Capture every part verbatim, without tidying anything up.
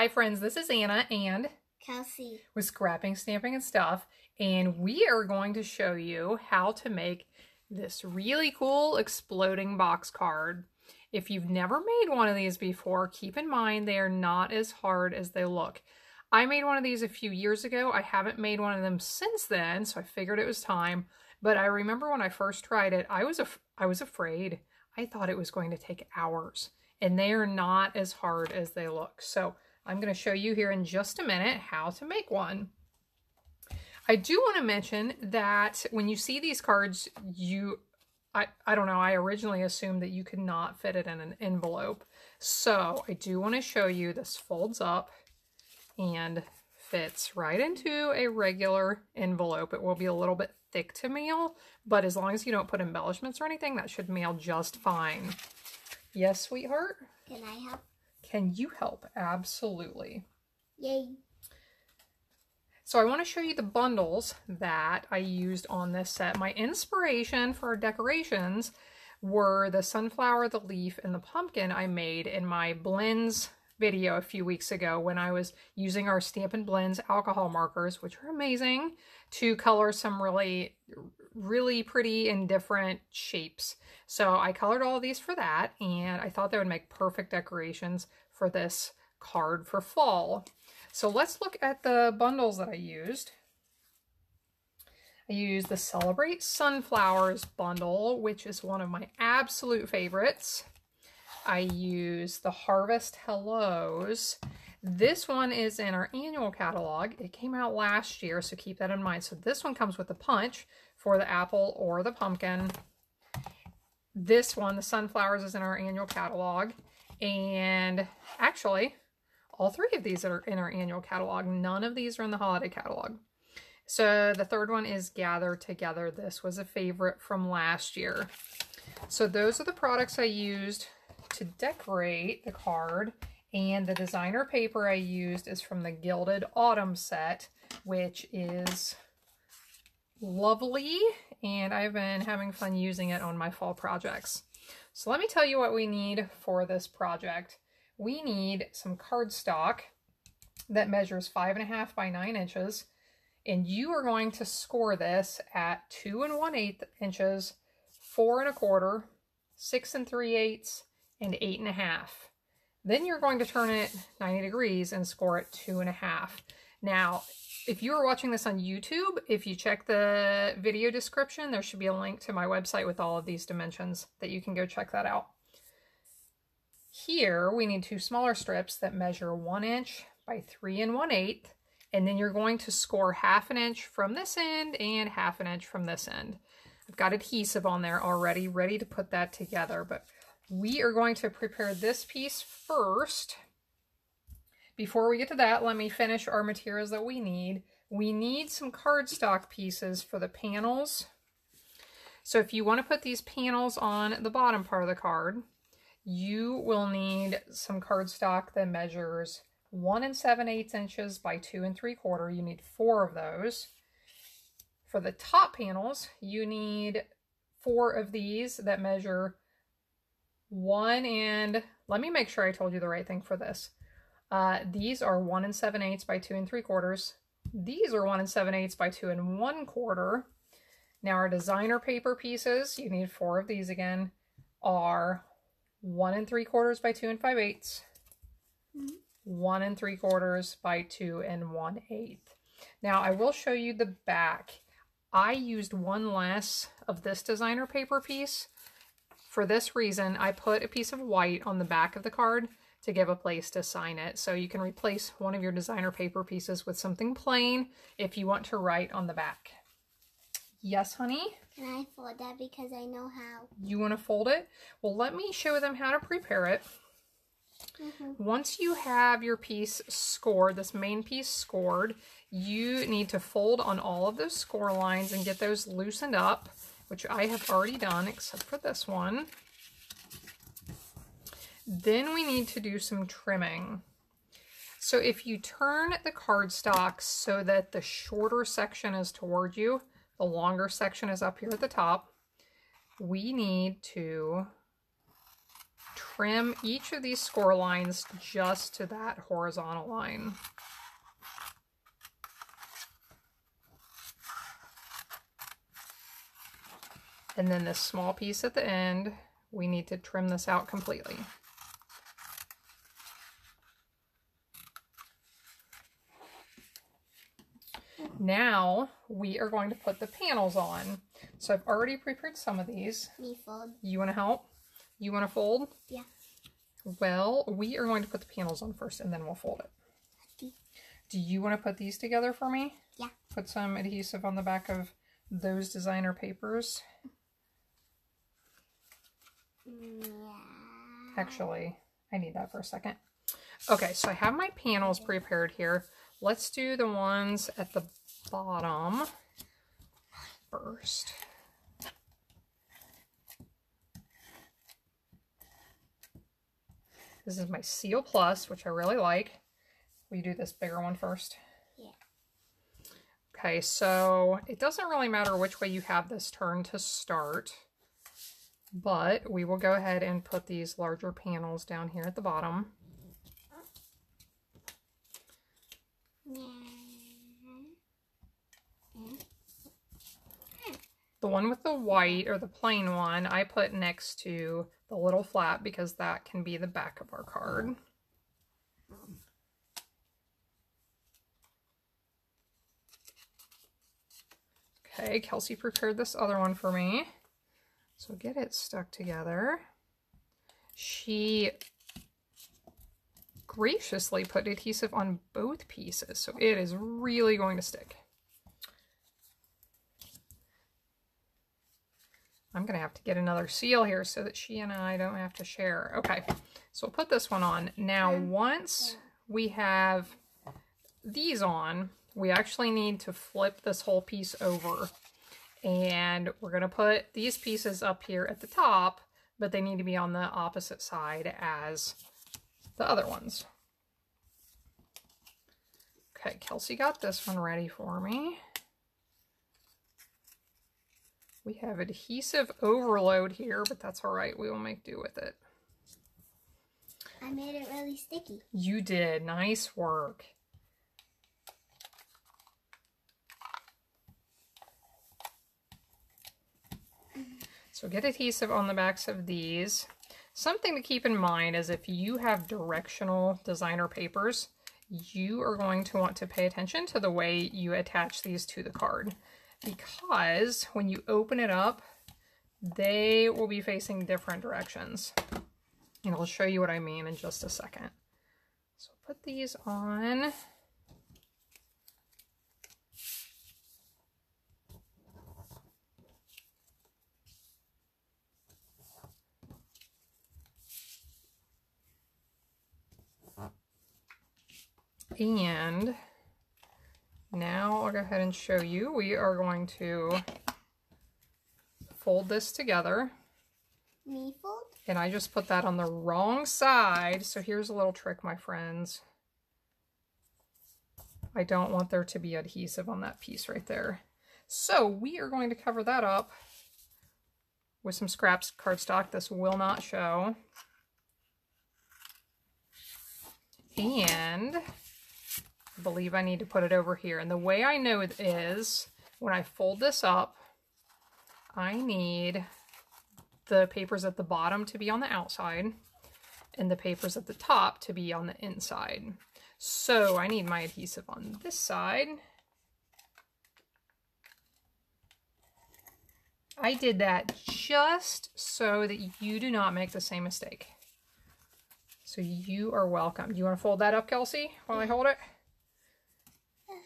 Hi friends, this is Anna and Kelsey with Scrapping, Stamping, and Stuff, and we are going to show you how to make this really cool exploding box card. If you've never made one of these before, keep in mind they are not as hard as they look. I made one of these a few years ago. I haven't made one of them since then, so I figured it was time. But I remember when I first tried it, I was, af I was afraid. I thought it was going to take hours, and they are not as hard as they look. So I'm going to show you here in just a minute how to make one. I do want to mention that when you see these cards, you, I, I don't know, I originally assumed that you could not fit it in an envelope. So I do want to show you this folds up and fits right into a regular envelope. It will be a little bit thick to mail, but as long as you don't put embellishments or anything, that should mail just fine. Yes, sweetheart? Can I help? Can you help? Absolutely. Yay. So I want to show you the bundles that I used on this set. My inspiration for decorations were the sunflower, the leaf, and the pumpkin I made in my blends video a few weeks ago when I was using our Stampin' Blends alcohol markers, which are amazing, to color some really, really pretty and different shapes. So I colored all of these for that, and I thought they would make perfect decorations for this card for fall. So let's look at the bundles that I used. I used the Celebrate Sunflowers bundle, which is one of my absolute favorites. I used the Harvest Hellos. This one is in our annual catalog. It came out last year, so keep that in mind. So this one comes with a punch for the apple or the pumpkin. This one, the sunflowers, is in our annual catalog. And actually, all three of these are in our annual catalog. None of these are in the holiday catalog. So the third one is Gather Together. This was a favorite from last year. So those are the products I used to decorate the card, and the designer paper I used is from the Gilded Autumn set, which is lovely, and I've been having fun using it on my fall projects. So let me tell you what we need for this project. We need some cardstock that measures five and a half by nine inches, and you are going to score this at two and one eighth inches, four and a quarter, six and three eighths, and eight and a half. Then you're going to turn it ninety degrees and score it two and a half. Now, if you are watching this on YouTube, if you check the video description, there should be a link to my website with all of these dimensions that you can go check that out. Here, we need two smaller strips that measure one inch by three and one eighth, and then you're going to score half an inch from this end and half an inch from this end. I've got adhesive on there already, ready to put that together, but we are going to prepare this piece first. Before we get to that, let me finish our materials that we need. We need some cardstock pieces for the panels. So if you want to put these panels on the bottom part of the card, you will need some cardstock that measures one and seven eighths inches by two and three quarter. You need four of those. For the top panels, you need four of these that measure one and, let me make sure I told you the right thing for this. Uh, these are one and seven eighths by two and three quarters. These are one and seven eighths by two and one quarter. Now our designer paper pieces, you need four of these again, are one and three quarters by two and five eighths, mm-hmm. one and three quarters by two and one eighth. Now I will show you the back. I used one less of this designer paper piece. For this reason, I put a piece of white on the back of the card to give a place to sign it. So you can replace one of your designer paper pieces with something plain if you want to write on the back. Yes, honey? Can I fold that because I know how? You want to fold it? Well, let me show them how to prepare it. Mm-hmm. Once you have your piece scored, this main piece scored, you need to fold on all of those score lines and get those loosened up, which I have already done, except for this one. Then we need to do some trimming. So if you turn the cardstock so that the shorter section is toward you, the longer section is up here at the top, we need to trim each of these score lines just to that horizontal line. And then this small piece at the end, we need to trim this out completely. Now we are going to put the panels on. So I've already prepared some of these. Me fold. You want to help? You want to fold? Yeah. Well, we are going to put the panels on first and then we'll fold it. Okay. Do you want to put these together for me? Yeah. Put some adhesive on the back of those designer papers. Yeah. Actually, I need that for a second. Okay, so I have my panels prepared here. Let's do the ones at the bottom first. This is my Seal Plus, which I really like. Will you do this bigger one first? Yeah. Okay, so it doesn't really matter which way you have this turned to start, but we will go ahead and put these larger panels down here at the bottom. The one with the white, or the plain one, I put next to the little flap because that can be the back of our card. Okay, Kelsey prepared this other one for me. So get it stuck together. She graciously put adhesive on both pieces, so it is really going to stick. I'm going to have to get another seal here so that she and I don't have to share. Okay, so we'll put this one on. Now, once we have these on, we actually need to flip this whole piece over. And we're going to put these pieces up here at the top, but they need to be on the opposite side as the other ones. Okay, Kelsey got this one ready for me. We have adhesive overload here, but that's all right. We will make do with it. I made it really sticky. You did. Nice work. So get adhesive on the backs of these. Something to keep in mind is if you have directional designer papers, you are going to want to pay attention to the way you attach these to the card, because when you open it up, they will be facing different directions. And I'll show you what I mean in just a second. So put these on. And now I'll go ahead and show you. We are going to fold this together. Me fold? And I just put that on the wrong side. So here's a little trick, my friends. I don't want there to be adhesive on that piece right there. So we are going to cover that up with some scraps cardstock. This will not show. And I believe I need to put it over here. And the way I know it is when I fold this up, I need the papers at the bottom to be on the outside and the papers at the top to be on the inside. So I need my adhesive on this side. I did that just so that you do not make the same mistake. So you are welcome. Do you want to fold that up, Kelsey, while I hold it?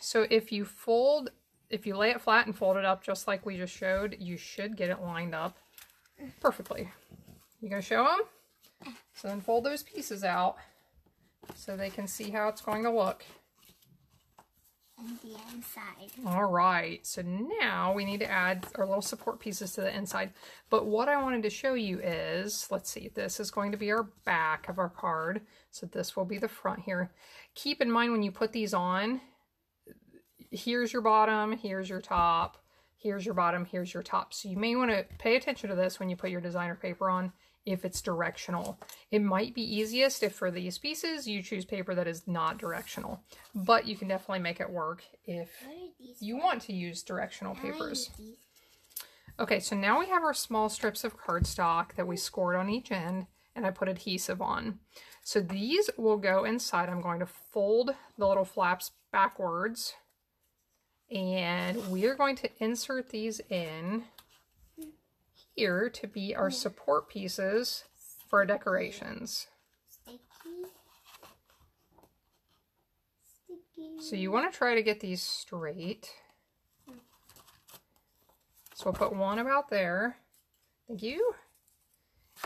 So if you fold, if you lay it flat and fold it up just like we just showed, you should get it lined up perfectly. You gonna show them? So then fold those pieces out so they can see how it's going to look. And the inside. All right, so now we need to add our little support pieces to the inside. But what I wanted to show you is, let's see, this is going to be our back of our card. So this will be the front here. Keep in mind when you put these on, here's your bottom, here's your top, here's your bottom, here's your top. So you may want to pay attention to this when you put your designer paper on if it's directional. It might be easiest if for these pieces you choose paper that is not directional, but you can definitely make it work if you want to use directional papers. Okay, so now we have our small strips of cardstock that we scored on each end and I put adhesive on. So these will go inside. I'm going to fold the little flaps backwards and we are going to insert these in here to be our support pieces for our decorations. So you want to try to get these straight. So we'll put one about there. Thank you.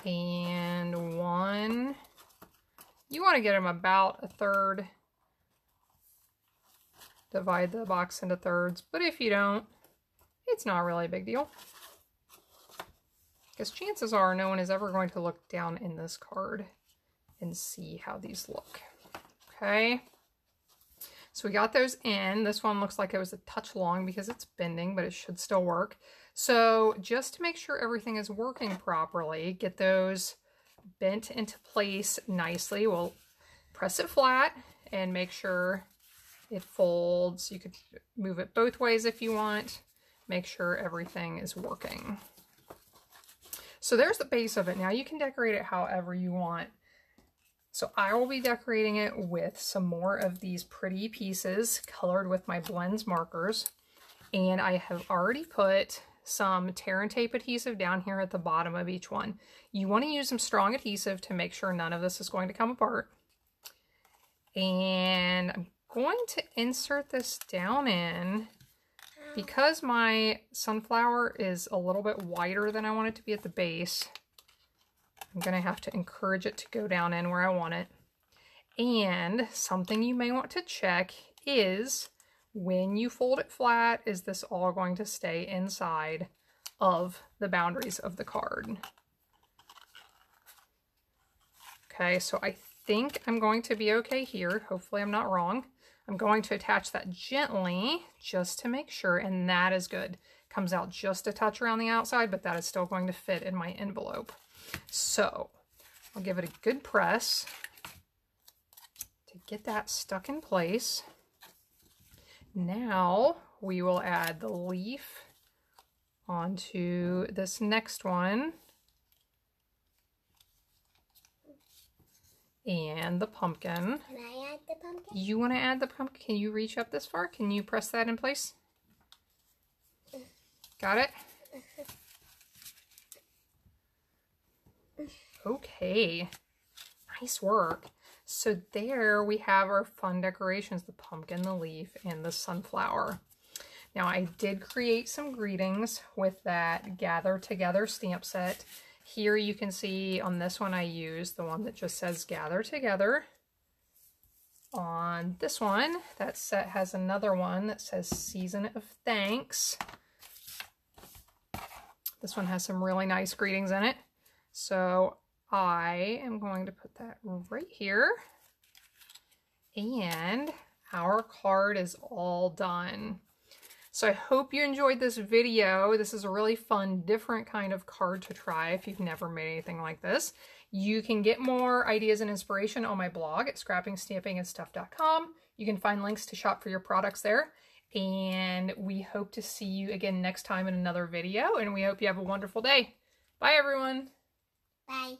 And one. You want to get them about a third. Divide the box into thirds, but if you don't, it's not really a big deal. Because chances are no one is ever going to look down in this card and see how these look. Okay. So we got those in. This one looks like it was a touch long because it's bending, but it should still work. So just to make sure everything is working properly, get those bent into place nicely. We'll press it flat and make sure it folds. You could move it both ways if you want. Make sure everything is working. So there's the base of it. Now you can decorate it however you want. So I will be decorating it with some more of these pretty pieces colored with my Blends markers. And I have already put some tear and tape adhesive down here at the bottom of each one. You want to use some strong adhesive to make sure none of this is going to come apart. And I'm going to insert this down in. Because my sunflower is a little bit wider than I want it to be at the base, I'm going to have to encourage it to go down in where I want it. And something you may want to check is when you fold it flat, is this all going to stay inside of the boundaries of the card? Okay, so I think I'm going to be okay here. Hopefully I'm not wrong. I'm going to attach that gently just to make sure, and that is good. Comes out just a touch around the outside, but that is still going to fit in my envelope. So I'll give it a good press to get that stuck in place. Now we will add the leaf onto this next one and the pumpkin. Can I add the pumpkin? You want to add the pumpkin? Can you reach up this far? Can you press that in place? Got it? Okay. Nice work. So there we have our fun decorations, the pumpkin, the leaf, and the sunflower. Now I did create some greetings with that Gather Together stamp set. Here you can see on this one I used the one that just says Gather Together. On this one, that set has another one that says Season of Thanks. This one has some really nice greetings in it. So I am going to put that right here. And our card is all done. So I hope you enjoyed this video. This is a really fun, different kind of card to try if you've never made anything like this. You can get more ideas and inspiration on my blog at scrapping, stamping, and stuff dot com. You can find links to shop for your products there. And we hope to see you again next time in another video. And we hope you have a wonderful day. Bye, everyone. Bye.